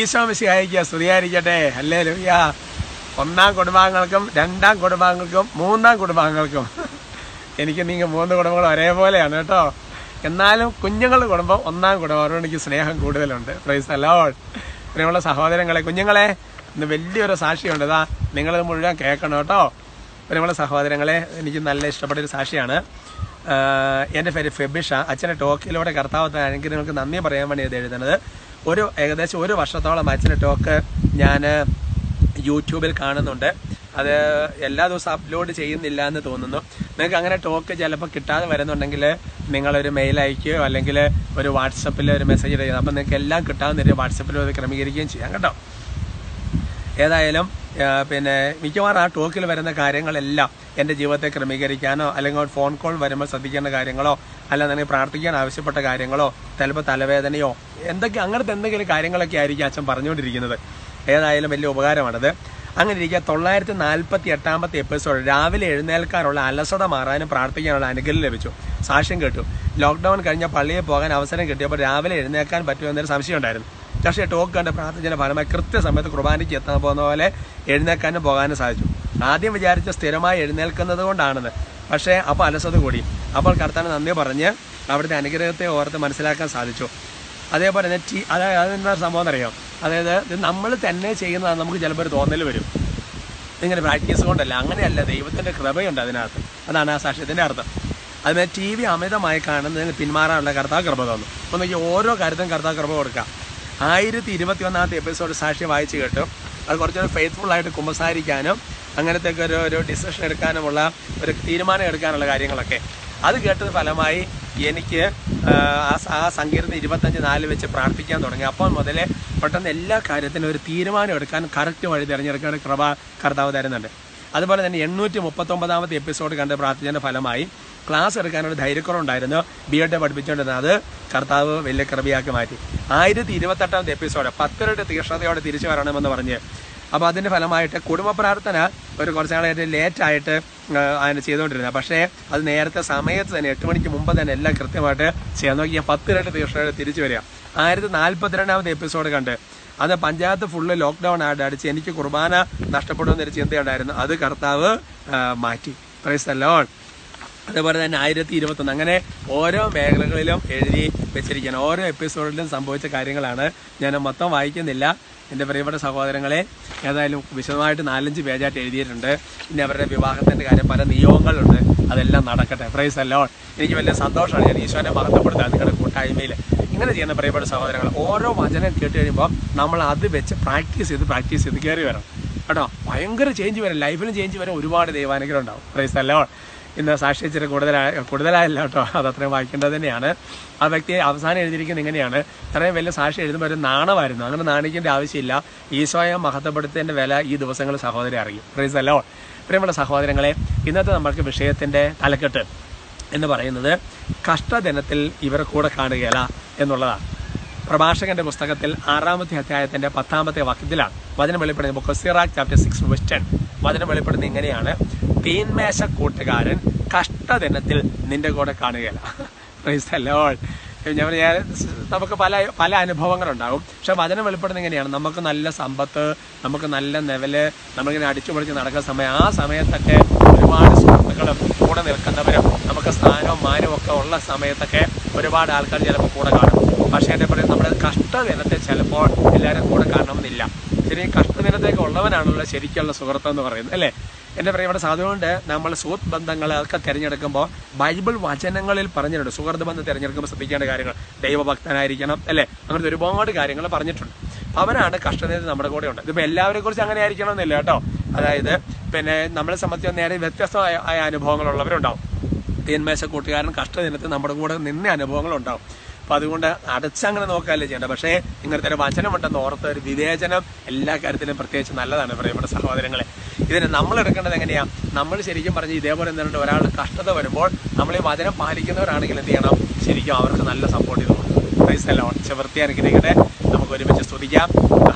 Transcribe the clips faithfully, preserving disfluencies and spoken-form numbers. ഈശോ മിശിഹായിക്ക് സ്തുതിയായിരിക്കട്ടെ. ഹല്ലേലൂയ. ഒന്നാം കുടുംബാംഗങ്ങൾക്കും രണ്ടാം കുടുംബാംഗങ്ങൾക്കും മൂന്നാം കുടുംബാംഗങ്ങൾക്കും എനിക്ക് നിങ്ങൾ മൂന്ന് കുടുംബങ്ങൾ ഒരേപോലെയാണ് കേട്ടോ. എന്നാലും കുഞ്ഞുങ്ങളുടെ കുടുംബം ഒന്നാം കുടുംബം, അവരോട് എനിക്ക് സ്നേഹം കൂടുതലുണ്ട്. Praise the Lord. പ്രിയമുള്ള സഹോദരങ്ങളെ, കുഞ്ഞുങ്ങളെ, ഇന്ന് വലിയൊരു സാക്ഷിയുണ്ട്. ഇതാ നിങ്ങളിത് മുഴുവൻ കേൾക്കണം കേട്ടോ. പ്രിയമുള്ള സഹോദരങ്ങളെ, എനിക്ക് നല്ല ഇഷ്ടപ്പെട്ടൊരു സാക്ഷിയാണ്. എൻ്റെ പേര് ഫെബിഷ. അച്ഛനെ ടോക്കിലൂടെ കർത്താവത്തിന് അനുഗ്രഹങ്ങൾക്ക് നന്ദി പറയാൻ വേണ്ടി ഇത് എഴുതുന്നത്. ഒരു ഏകദേശം ഒരു വർഷത്തോളം അച്ഛൻ്റെ ടോക്ക് ഞാൻ യൂട്യൂബിൽ കാണുന്നുണ്ട്. അത് എല്ലാ ദിവസവും അപ്ലോഡ് ചെയ്യുന്നില്ല എന്ന് തോന്നുന്നു. നിങ്ങൾക്ക് അങ്ങനെ ടോക്ക് ചിലപ്പോൾ കിട്ടാതെ വരുന്നുണ്ടെങ്കിൽ നിങ്ങളൊരു മെയിൽ അയക്കുകയോ അല്ലെങ്കിൽ ഒരു വാട്സപ്പിൽ ഒരു മെസ്സേജ് ഇടുക. അപ്പം നിങ്ങൾക്ക് എല്ലാം കിട്ടാവുന്ന വാട്സപ്പിൽ അത് ക്രമീകരിക്കുകയും ചെയ്യാം കേട്ടോ. ഏതായാലും പിന്നെ മിക്കവാറും ആ ടോക്കിൽ വരുന്ന കാര്യങ്ങളെല്ലാം എൻ്റെ ജീവിതത്തെ ക്രമീകരിക്കാനോ അല്ലെങ്കിൽ ഒരു ഫോൺ കോൾ വരുമ്പോൾ ശ്രദ്ധിക്കേണ്ട കാര്യങ്ങളോ അല്ലാതെ പ്രാർത്ഥിക്കാൻ ആവശ്യപ്പെട്ട കാര്യങ്ങളോ ചിലപ്പോൾ തലവേദനയോ എന്തൊക്കെ അങ്ങനത്തെ എന്തെങ്കിലും കാര്യങ്ങളൊക്കെ ആയിരിക്കും അച്ഛൻ പറഞ്ഞുകൊണ്ടിരിക്കുന്നത്. ഏതായാലും വലിയ ഉപകാരമാണത്. അങ്ങനെ ഇരിക്കുക, തൊള്ളായിരത്തി നാൽപ്പത്തി എട്ടാമത്തെ എപ്പിസോഡ് രാവിലെ എഴുന്നേൽക്കാനുള്ള അലസത മാറാനും പ്രാർത്ഥിക്കാനുള്ള അനുഗ്രഹം ലഭിച്ചു. സാക്ഷ്യം കേട്ടു. ലോക്ക്ഡൌൺ കഴിഞ്ഞ പള്ളിയിൽ പോകാൻ അവസരം കിട്ടിയപ്പോൾ രാവിലെ എഴുന്നേൽക്കാൻ പറ്റുമെന്നൊരു സംശയം ഉണ്ടായിരുന്നു. പക്ഷേ ടോക്ക് കണ്ട് പ്രാർത്ഥിച്ചതിൻ്റെ ഫലമായി കൃത്യസമയത്ത് കുർബാനയ്ക്ക് എത്താൻ പോകുന്ന പോലെ എഴുന്നേൽക്കാനും പോകാനും സാധിച്ചു. ആദ്യം വിചാരിച്ച സ്ഥിരമായി എഴുന്നേൽക്കുന്നത് കൊണ്ടാണെന്ന്, പക്ഷേ അപ്പോൾ അലസത കൂടി. അപ്പോൾ കർത്താവിന് നന്ദി പറഞ്ഞ് അവിടുത്തെ അനുഗ്രഹത്തെ ഓർത്ത് മനസ്സിലാക്കാൻ സാധിച്ചു. അതേപോലെ തന്നെ ടീ അതായത് അതെന്താ സംഭവം എന്നറിയാം. അതായത് ഇത് നമ്മൾ തന്നെ ചെയ്യുന്നതാണ്. നമുക്ക് ചിലപ്പോൾ ഒരു തോന്നൽ വരും, ഇങ്ങനെ പ്രാക്ടീസ് കൊണ്ടല്ല. അങ്ങനെയല്ല, ദൈവത്തിൻ്റെ കൃപയുണ്ട് അതിനകത്ത്. അതാണ് ആ സാക്ഷ്യത്തിൻ്റെ അർത്ഥം. അതിന് ടി വി അമിതമായി കാണുന്നതിന് പിന്മാറാനുള്ള കർത്താവ് കൃപ തന്നു. അപ്പോൾ നോക്കി ഓരോ കാര്യത്തിനും കർത്താവ് കൃപ കൊടുക്കുക. ആയിരത്തി ഇരുപത്തി ഒന്നാമത്തെ എപ്പിസോഡ് സാക്ഷ്യം വായിച്ചു കേട്ടു. അത് കുറച്ചുകൂടി ഫെയ്ത്ത്ഫുള്ളായിട്ട് കുമ്പസാരിക്കാനും അങ്ങനത്തെയൊക്കെ ഒരു ഒരു ഡിസിഷൻ എടുക്കാനുമുള്ള ഒരു തീരുമാനം എടുക്കാനുള്ള കാര്യങ്ങളൊക്കെ അത് കേട്ടത് ഫലമായി എനിക്ക് ആ സങ്കീർണ്ണ ഇരുപത്തഞ്ച് നാല് വെച്ച് പ്രാർത്ഥിക്കാൻ തുടങ്ങി. അപ്പോൾ മുതലേ പെട്ടെന്ന് എല്ലാ കാര്യത്തിനും ഒരു തീരുമാനം എടുക്കാൻ കറക്റ്റ് വഴി തിരഞ്ഞെടുക്കാൻ കൃപ കർത്താവ് തരുന്നുണ്ട്. അതുപോലെ തന്നെ എണ്ണൂറ്റി മുപ്പത്തൊമ്പതാമത്തെ എപ്പിസോഡ് കണ്ട് പ്രാർത്ഥിച്ചതിൻ്റെ ഫലമായി ക്ലാസ് എടുക്കാനൊരു ധൈര്യക്കുറവുണ്ടായിരുന്നു. ബി എഡ് പഠിപ്പിച്ചുകൊണ്ടിരുന്നത് അത് കർത്താവ് വലിയ കൃപയാക്കി മാറ്റി. ആയിരത്തി ഇരുപത്തെട്ടാമത്തെ എപ്പിസോഡ് പത്തരയുടെ തീക്ഷ്ണതയോടെ തിരിച്ചു വരണമെന്ന് പറഞ്ഞ് അപ്പോൾ അതിൻ്റെ ഫലമായിട്ട് കുടുംബ പ്രാർത്ഥന ഒരു കുറച്ച് നാളായിട്ട് ലേറ്റായിട്ട് അതിന് ചെയ്തുകൊണ്ടിരുന്നത്. പക്ഷേ അത് നേരത്തെ സമയത്ത് തന്നെ എട്ട് മണിക്ക് മുമ്പ് തന്നെ എല്ലാം കൃത്യമായിട്ട് ചെയ്യാൻ നോക്കി. ഞാൻ പത്തിരട്ട് തീർച്ചയായിട്ടും തിരിച്ചു വരിക. ആയിരത്തി നാൽപ്പത്തി രണ്ടാമത്തെ എപ്പിസോഡ് കണ്ട് അത് പഞ്ചായത്ത് ഫുള്ള് ലോക്ക്ഡൗൺ ആയിട്ട് അടിച്ച് എനിക്ക് കുർബാന നഷ്ടപ്പെടുമെന്നൊരു ചിന്തയുണ്ടായിരുന്നു. അത് കർത്താവ് മാറ്റി. Praise the Lord. അതേപോലെ തന്നെ ആയിരത്തി ഇരുപത്തൊന്ന് അങ്ങനെ ഓരോ മേഖലകളിലും എഴുതി വെച്ചിരിക്കുകയാണ്. ഓരോ എപ്പിസോഡിലും സംഭവിച്ച കാര്യങ്ങളാണ്. ഞാൻ മൊത്തം വായിക്കുന്നില്ല എൻ്റെ പ്രിയപ്പെട്ട സഹോദരങ്ങളെ. ഏതായാലും വിശദമായിട്ട് നാലഞ്ച് പേജായിട്ട് എഴുതിയിട്ടുണ്ട്. പിന്നെ അവരുടെ വിവാഹത്തിൻ്റെ കാര്യം പല നിയോഗങ്ങളുണ്ട്. അതെല്ലാം നടക്കട്ടെ. Praise the Lord. എനിക്ക് വലിയ സന്തോഷമാണ്. ഞാൻ ഈശോനെ മഹത്വപ്പെടുത്താൻ നിങ്ങളുടെ കൂട്ടായ്മയിൽ ഇങ്ങനെ ചെയ്യുന്ന പ്രിയപ്പെട്ട സഹോദരങ്ങൾ. ഓരോ വചനം കേട്ട് കഴിയുമ്പോൾ നമ്മൾ അത് വെച്ച് പ്രാക്ടീസ് ചെയ്ത് പ്രാക്ടീസ് ചെയ്ത് കയറി വരണം കേട്ടോ. ഭയങ്കര ചേഞ്ച് വരും, ലൈഫിലും ചേഞ്ച് വരും. ഒരുപാട് ദൈവാനുഗ്രഹം ഉണ്ടാവും. Praise the Lord. ഇന്ന് സാക്ഷി ഇച്ചിരി കൂടുതലായ കൂടുതലായല്ലോ കേട്ടോ. അതത്രയും വായിക്കേണ്ടത് തന്നെയാണ്. ആ വ്യക്തി അവസാനം എഴുതിയിരിക്കുന്നത് ഇങ്ങനെയാണ്. ഇത്രയും വലിയ സാക്ഷി എഴുതുമ്പോൾ ഒരു നാണമായിരുന്നു. അങ്ങനെ നാണിക്കേണ്ട ആവശ്യമില്ല. ഈശോയെ മഹത്വപ്പെടുത്തേണ്ട വില ഈ ദിവസങ്ങൾ സഹോദരി അറിയും. Praise the Lord. പ്രിയമുള്ള സഹോദരങ്ങളെ, ഇന്നത്തെ നമ്മൾക്ക് വിഷയത്തിൻ്റെ തലക്കെട്ട് എന്ന് പറയുന്നത് കഷ്ടദിനത്തിൽ ഇവർ കൂടെ കാണുകയില്ല എന്നുള്ളതാണ്. പ്രഭാഷകന്റെ പുസ്തകത്തിൽ ആറാമത്തെ അധ്യായത്തിൻ്റെ പത്താമത്തെ വാക്യത്തിലാണ് വചനം വെളിപ്പെടുന്നത്. Book of Sirach chapter six verse പത്ത്. വചനം വെളിപ്പെടുന്നത് ഇങ്ങനെയാണ്: തീന്മേശ കൂട്ടുകാരൻ കഷ്ടദിനത്തിൽ നിന്റെ കൂടെ കാണുകയില്ല. Praise the Lord. ഞാൻ നമുക്ക് പല പല അനുഭവങ്ങളുണ്ടാകും. പക്ഷെ വചനം വെളിപ്പെടുന്നത് എങ്ങനെയാണ്? നമുക്ക് നല്ല സമ്പത്ത്, നമുക്ക് നല്ല ലെവല്, നമ്മളിങ്ങനെ അടിച്ചു പൊളിച്ച് നടക്കുന്ന സമയം, ആ സമയത്തൊക്കെ ഒരുപാട് സുഹൃത്തുക്കളും കൂടെ നിൽക്കുന്നവരും നമുക്ക് സ്ഥാനവും മാനവും ഒക്കെ ഉള്ള സമയത്തൊക്കെ ഒരുപാട് ആൾക്കാർ ചിലപ്പോൾ കൂടെ കാണും. പക്ഷേ എൻ്റെ പറയുന്നത് നമ്മുടെ കഷ്ടദിനത്തെ ചിലപ്പോൾ എല്ലാവരും കൂടെ കാണണമെന്നില്ല. ശരി, കഷ്ടദിനത്തേക്ക് ഉള്ളവനാണല്ലോ ശരിക്കുള്ള സുഹൃത്തെന്ന് പറയുന്നത്, അല്ലേ എൻ്റെ പ്രിയപ്പെട്ട. അതുകൊണ്ട് നമ്മൾ സുഹൃത്ത് ബന്ധങ്ങൾ ഒക്കെ തിരഞ്ഞെടുക്കുമ്പോൾ ബൈബിൾ വചനങ്ങളിൽ പറഞ്ഞിട്ടുണ്ട്. സുഹൃത്ത് ബന്ധം തിരഞ്ഞെടുക്കുമ്പോൾ ശ്രദ്ധിക്കേണ്ട കാര്യങ്ങൾ ദൈവഭക്തനായിരിക്കണം, അല്ലേ? അങ്ങനത്തെ ഒരുപാട് കാര്യങ്ങൾ പറഞ്ഞിട്ടുണ്ട്. അവനാണ് കഷ്ടദിനത്തിൽ നമ്മുടെ കൂടെ ഉണ്ട്. ഇതിപ്പോൾ എല്ലാവരെ കുറിച്ച് അങ്ങനെ ആയിരിക്കണം എന്നില്ല കേട്ടോ. അതായത് പിന്നെ നമ്മളെ സംബന്ധിച്ച് നേരെ വ്യത്യസ്തമായ ആയ അനുഭവങ്ങളുള്ളവരുണ്ടാവും. തീന്മേശ കൂട്ടുകാരൻ കഷ്ടദിനത്തിൽ നമ്മുടെ കൂടെ നിന്ന അനുഭവങ്ങളുണ്ടാവും. അപ്പം അതുകൊണ്ട് അടച്ചങ്ങനെ നോക്കാനല്ലേ ചെയ്യേണ്ട. പക്ഷേ ഇങ്ങനത്തെ ഒരു വചനമുണ്ടെന്ന് ഓർത്ത് ഒരു വിവേചനം എല്ലാ കാര്യത്തിലും പ്രത്യേകിച്ച് നല്ലതാണ് പ്രിയപ്പെട്ട സഹോദരങ്ങളെ. ഇതിന് നമ്മൾ എടുക്കേണ്ടത് എങ്ങനെയാണ്? നമ്മൾ ശരിക്കും പറഞ്ഞ് ഇതേപോലെ എന്താണ് ഒരാളുടെ കഷ്ടത വരുമ്പോൾ നമ്മൾ ഈ വചനം പാലിക്കുന്നവരാണെങ്കിൽ എന്ത് ചെയ്യണം? ശരിക്കും അവർക്ക് നല്ല സപ്പോർട്ട് ചെയ്ത് കൊടുക്കും. Praise the Lord. പക്ഷെ വൃത്തിയായിരിക്കട്ടെ. നമുക്ക് ഒരുമിച്ച് സ്തുതിക്കാം.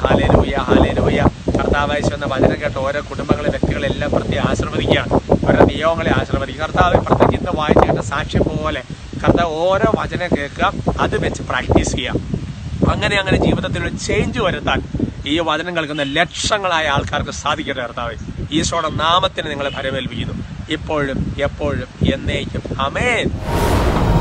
Hallelujah, hallelujah. കർത്താവേ എന്ന വചനം കേട്ട് ഓരോ കുടുംബങ്ങളെ വ്യക്തികളെല്ലാം പ്രത്യേക ആശീർവദിക്കുകയാണ്. അവരുടെ നിയോഗങ്ങളെ ആശീർവദിക്കുക. കർത്താവേ, പ്രത്യേകിച്ച് ഇന്ന് വായിച്ചു കേട്ട സാക്ഷ്യം പോലെ കർത്താവ് ഓരോ വചനം കേൾക്കുക, അത് വെച്ച് പ്രാക്ടീസ് ചെയ്യുക. അങ്ങനെ അങ്ങനെ ജീവിതത്തിൽ ഒരു ചേഞ്ച് വരുത്താൻ ഈ വചനം കേൾക്കുന്ന ലക്ഷങ്ങളായ ആൾക്കാർക്ക് സാധിക്കട്ടെ കർത്താവേ. ഈശോയുടെ നാമത്തിന് നിങ്ങളെ ഭരമേൽപ്പിക്കുന്നു ഇപ്പോഴും എപ്പോഴും എന്നേക്കും. ആമേൻ.